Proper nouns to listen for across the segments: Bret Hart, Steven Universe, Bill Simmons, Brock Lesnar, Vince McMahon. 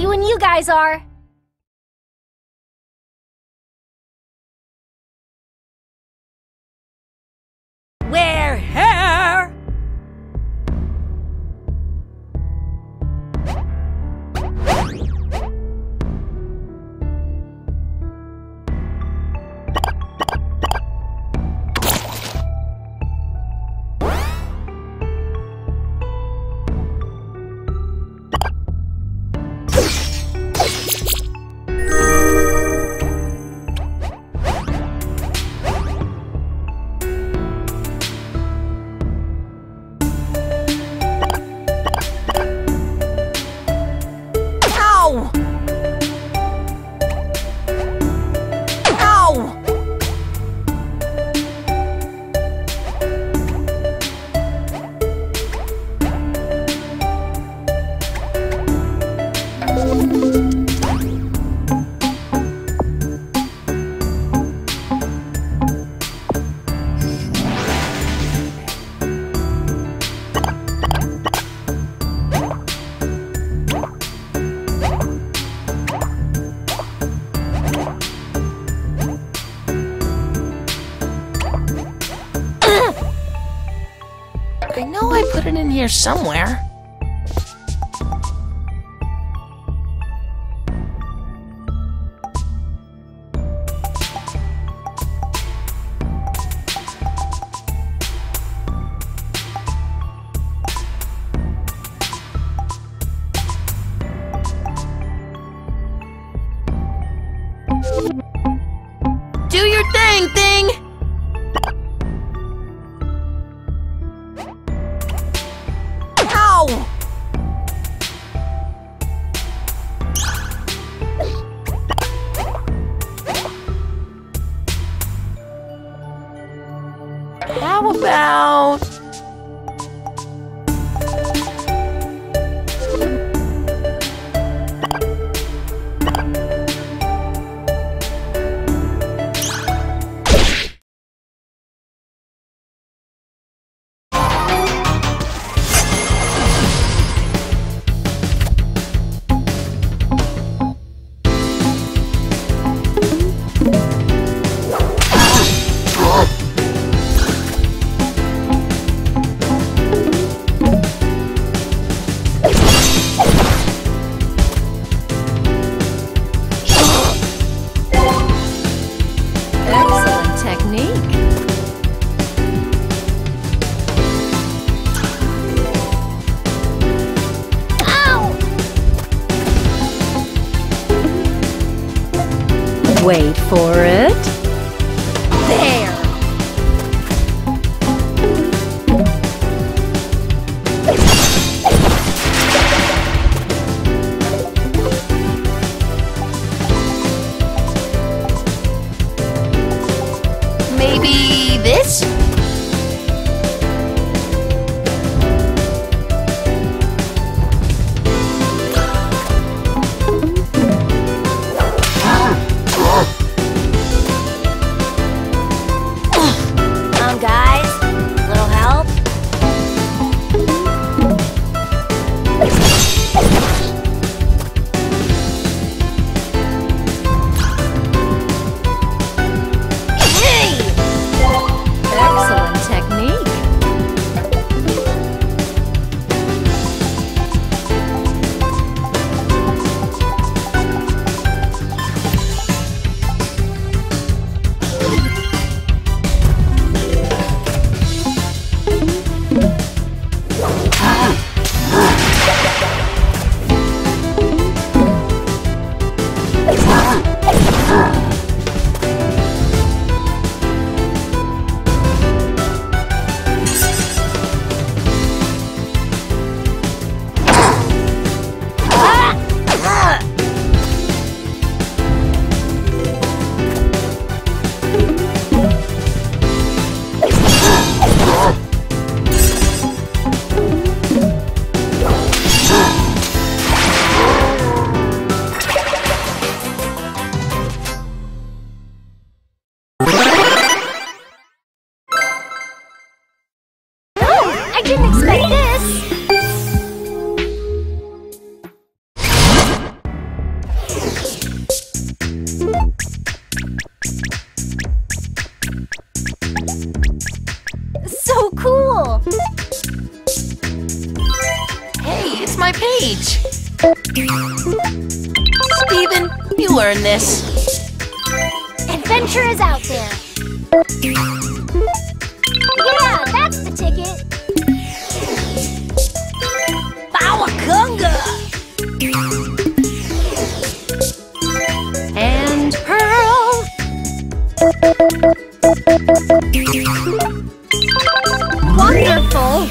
ready when you guys are. We're here! I know I put it in here somewhere. Do your thing, thing! How about... Wait for it. There. Maybe this? page! Steven, you earned this! Adventure is out there! Yeah, that's the ticket! Bawakunga! And Pearl! Wonderful!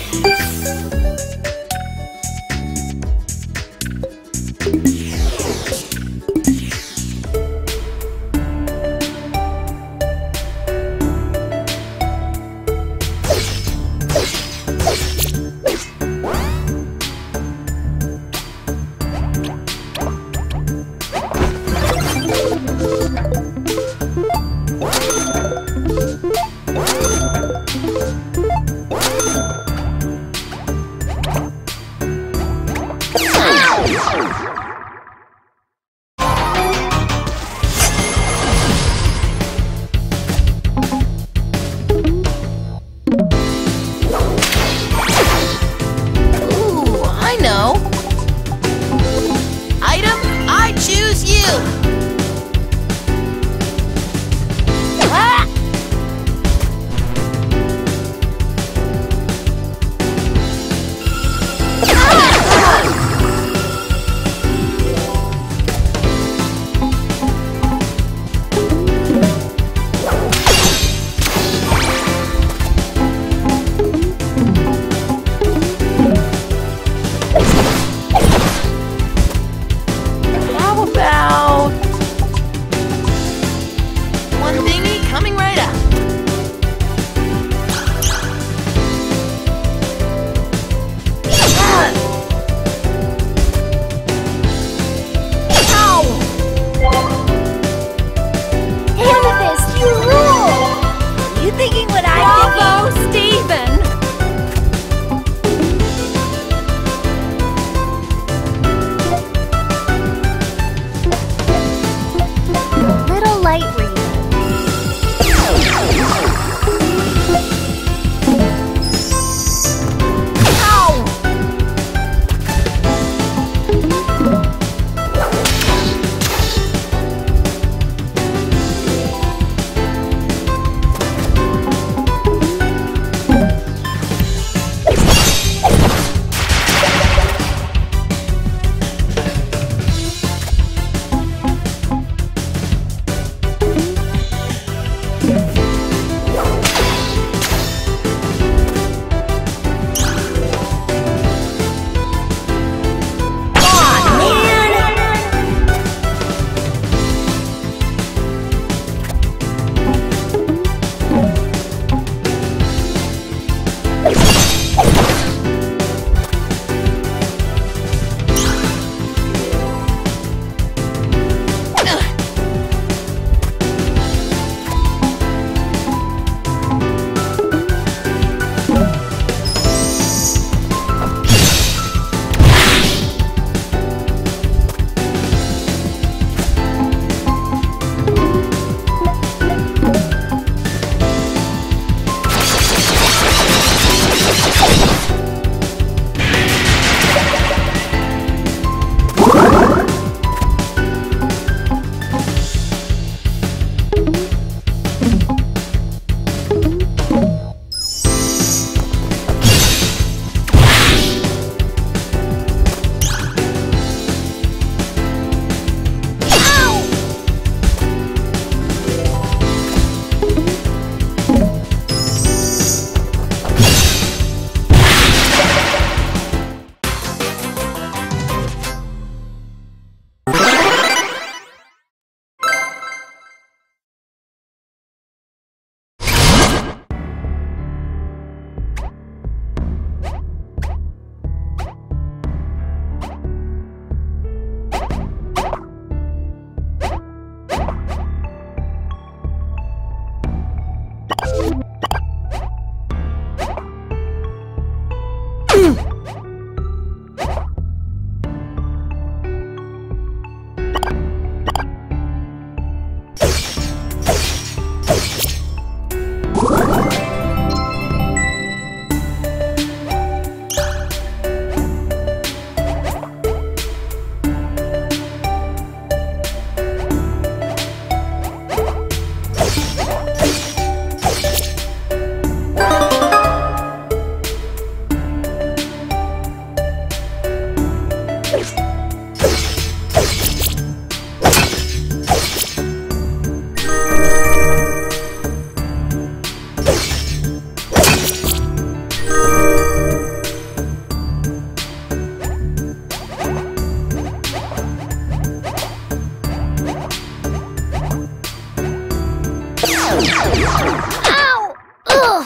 Ow! Ugh. Ow! Ow!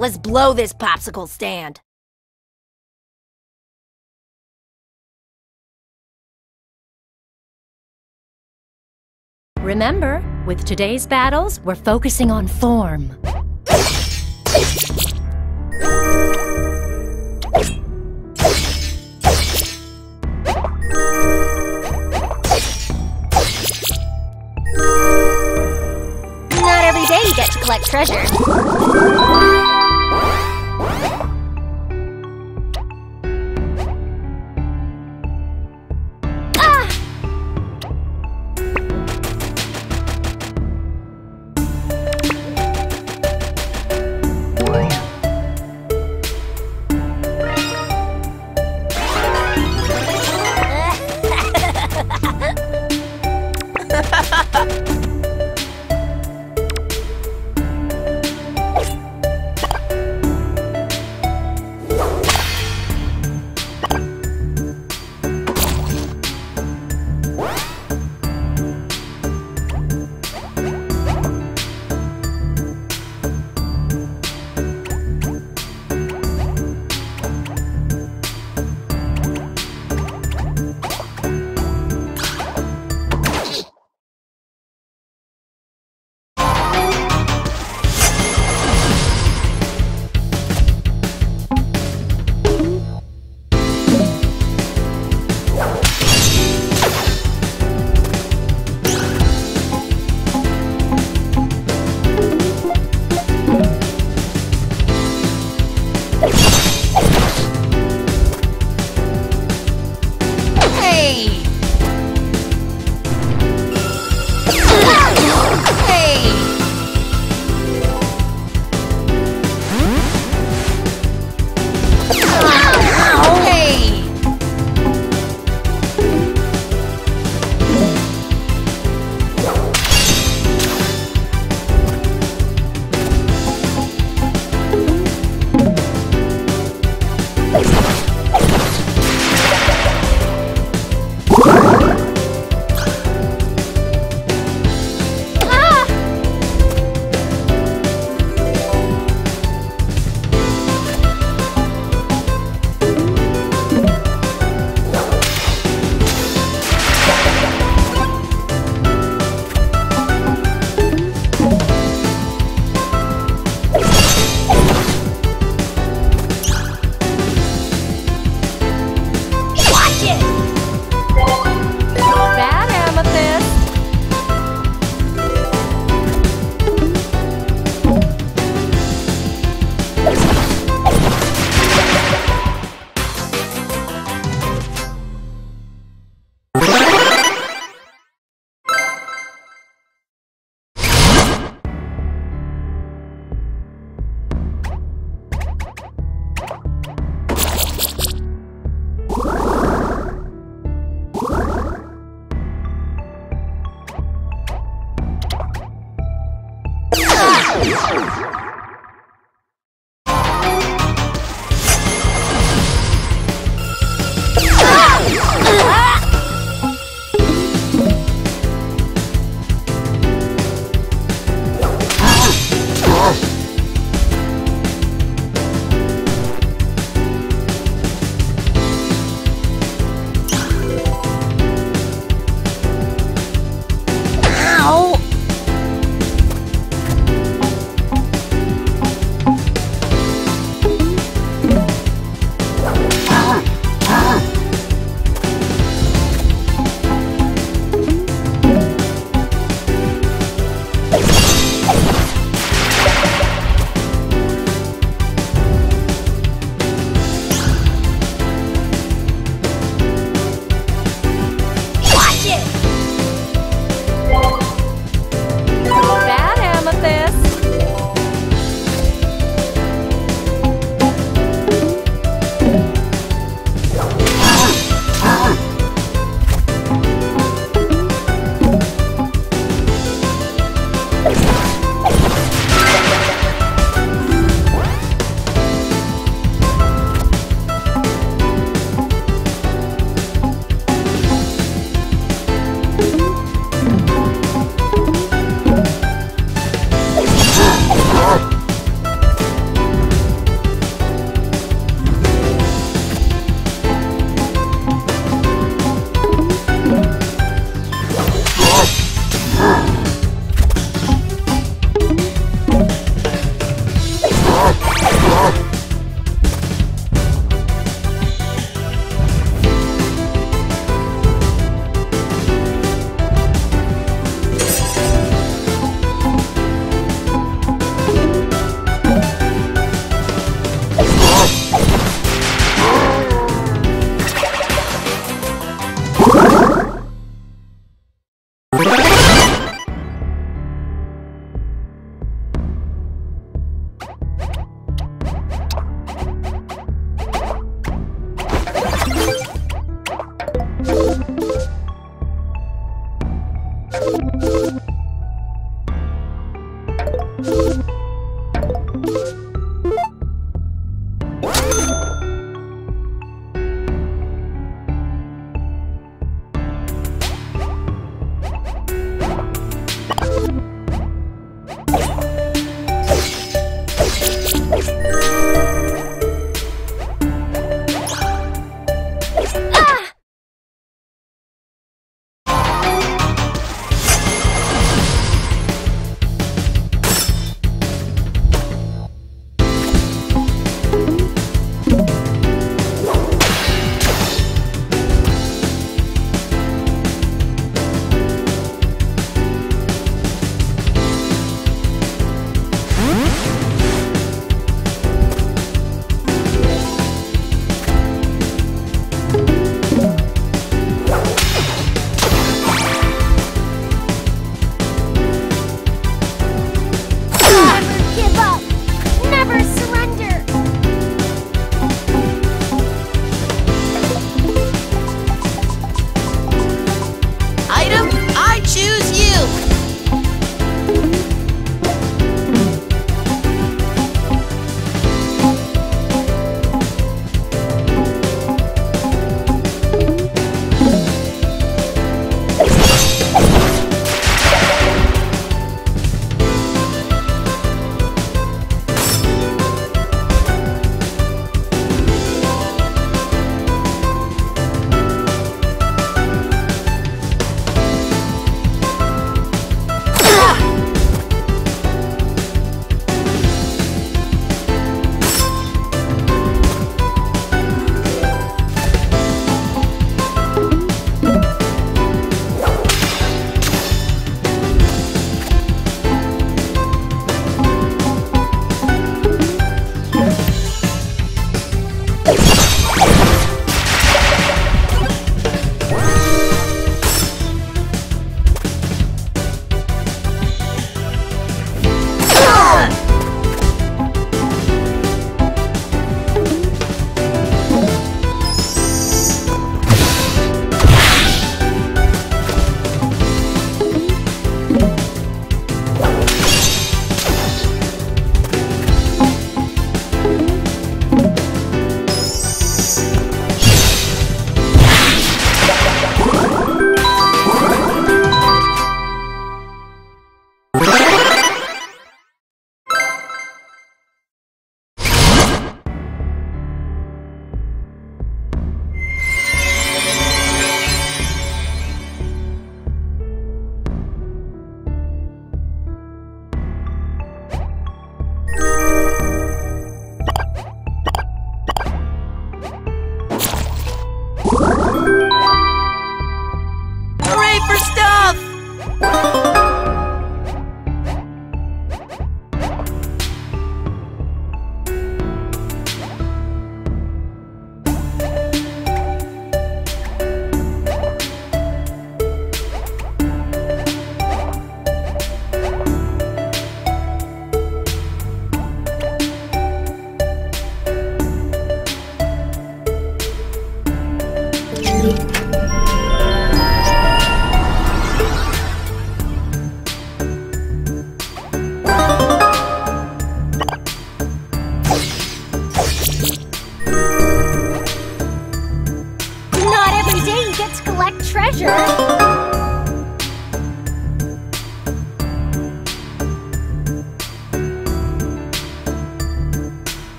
Let's blow this popsicle stand. Remember, with today's battles, we're focusing on form. Not every day you get to collect treasure.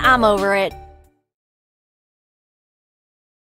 I'm over it.